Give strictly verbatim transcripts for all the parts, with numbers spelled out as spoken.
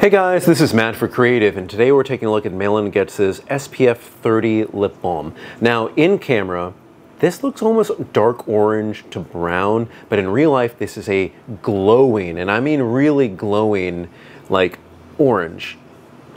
Hey guys, this is Matt for Creative, and today we're taking a look at Malin+Goetz's S P F thirty Lip Balm. Now, in camera, this looks almost dark orange to brown, but in real life, this is a glowing, and I mean really glowing, like orange.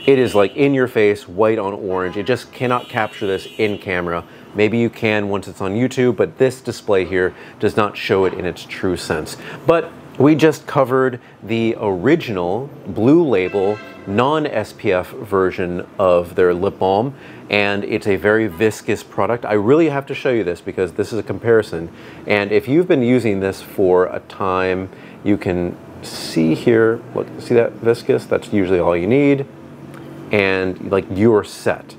It is like in your face, white on orange. It just cannot capture this in camera. Maybe you can once it's on YouTube, but this display here does not show it in its true sense. But we just covered the original Blue Label non S P F version of their lip balm, and it's a very viscous product. I really have to show you this because this is a comparison. And if you've been using this for a time, you can see here, look, see that viscous? That's usually all you need. And like, you're set.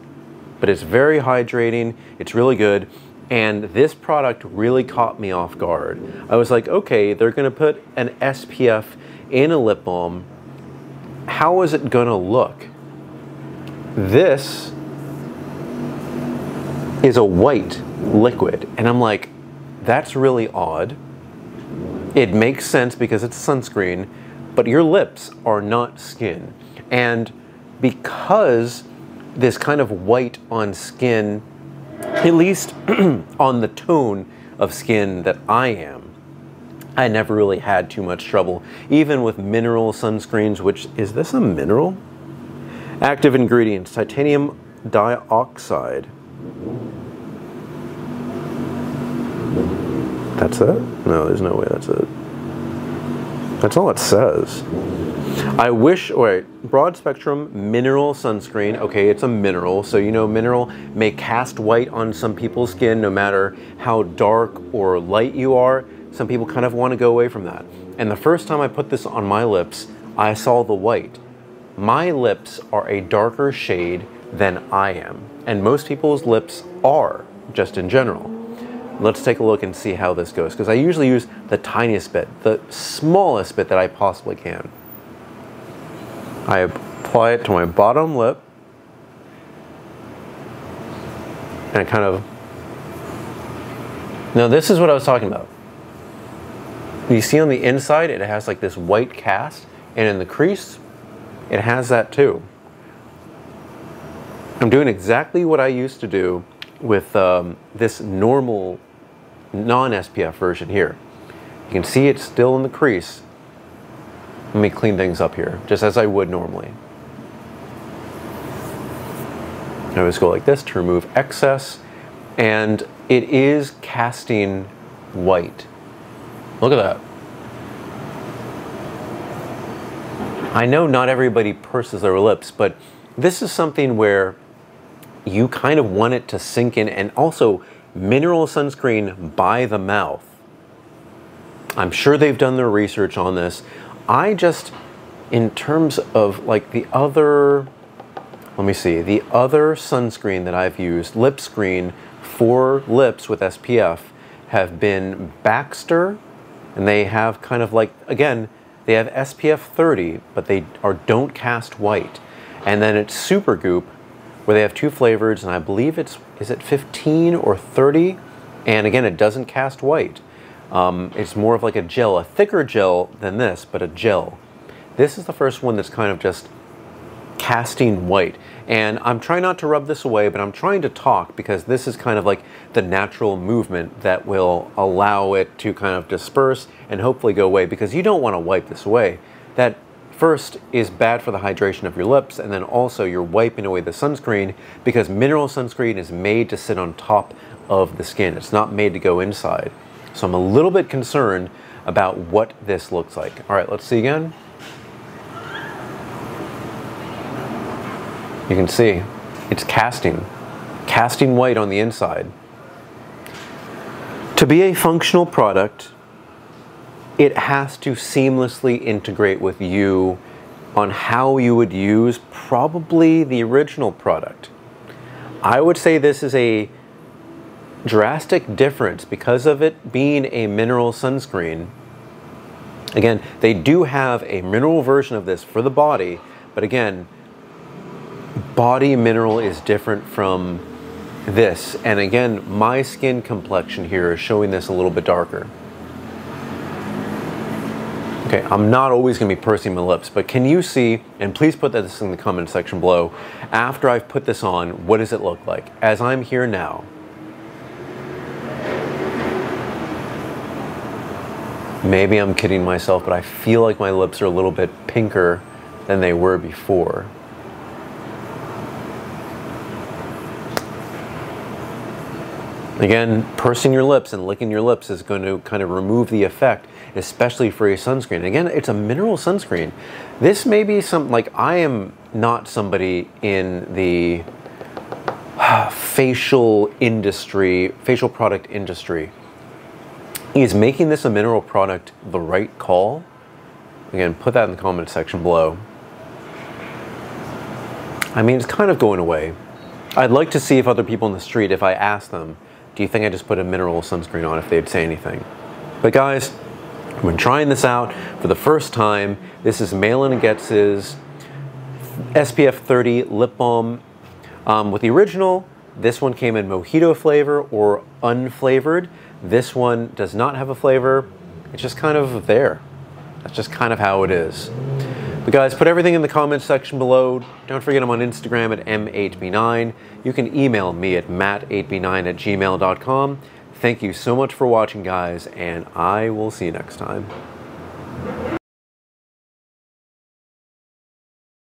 But it's very hydrating, it's really good. And this product really caught me off guard. I was like, okay, they're gonna put an S P F in a lip balm. How is it gonna look? This is a white liquid. And I'm like, that's really odd. It makes sense because it's sunscreen, but your lips are not skin. And because this kind of white on skin, at least on the tone of skin that I am, I never really had too much trouble, even with mineral sunscreens, which, is this a mineral? Active ingredients, titanium dioxide. That's it? No, there's no way that's it. That's all it says. I wish, wait, broad spectrum mineral sunscreen. Okay, it's a mineral, so you know mineral may cast white on some people's skin no matter how dark or light you are. Some people kind of want to go away from that. And the first time I put this on my lips, I saw the white. My lips are a darker shade than I am, and most people's lips are, just in general. Let's take a look and see how this goes, because I usually use the tiniest bit, the smallest bit that I possibly can. I apply it to my bottom lip, and it kind of, now this is what I was talking about. You see on the inside, it has like this white cast, and in the crease, it has that too. I'm doing exactly what I used to do with um, this normal non S P F version here. You can see it's still in the crease. Let me clean things up here, just as I would normally. I always go like this to remove excess, and it is casting white. Look at that. I know not everybody purses their lips, but this is something where you kind of want it to sink in, and also mineral sunscreen by the mouth. I'm sure they've done their research on this. I just, in terms of like the other, let me see, the other sunscreen that I've used, lip screen for lips with S P F, have been Baxter, and they have kind of like, again, they have S P F thirty, but they are don't cast white. And then it's Supergoop, where they have two flavors, and I believe it's, is it fifteen or thirty? And again, it doesn't cast white. Um, it's more of like a gel, a thicker gel than this, but a gel. This is the first one that's kind of just casting white. And I'm trying not to rub this away, but I'm trying to talk because this is kind of like the natural movement that will allow it to kind of disperse and hopefully go away, because you don't want to wipe this away. That first is bad for the hydration of your lips, and then also you're wiping away the sunscreen, because mineral sunscreen is made to sit on top of the skin. It's not made to go inside. So I'm a little bit concerned about what this looks like. All right, let's see again. You can see it's casting, casting white on the inside. To be a functional product, it has to seamlessly integrate with you on how you would use probably the original product. I would say this is a drastic difference because of it being a mineral sunscreen. Again, they do have a mineral version of this for the body, but again, body mineral is different from this. And again, my skin complexion here is showing this a little bit darker. Okay, I'm not always gonna be pursing my lips, but can you see, and please put this in the comment section below, after I've put this on, what does it look like? As I'm here now, maybe I'm kidding myself, but I feel like my lips are a little bit pinker than they were before. Again, pursing your lips and licking your lips is going to kind of remove the effect, especially for a sunscreen. Again, it's a mineral sunscreen. This may be some, like, I am not somebody in the facial industry, facial product industry. Is making this a mineral product the right call? Again, put that in the comment section below. I mean, it's kind of going away. I'd like to see if other people in the street, if I asked them, do you think I just put a mineral sunscreen on, if they'd say anything. But guys, when trying this out for the first time, this is Malin+Goetz's S P F thirty Lip Balm. Um, with the original, this one came in mojito flavor or unflavored. This one does not have a flavor. It's just kind of there. That's just kind of how it is. But guys, put everything in the comments section below. Don't forget I'm on Instagram at M eight B nine. You can email me at matt eight B nine at gmail dot com. Thank you so much for watching, guys, and I will see you next time.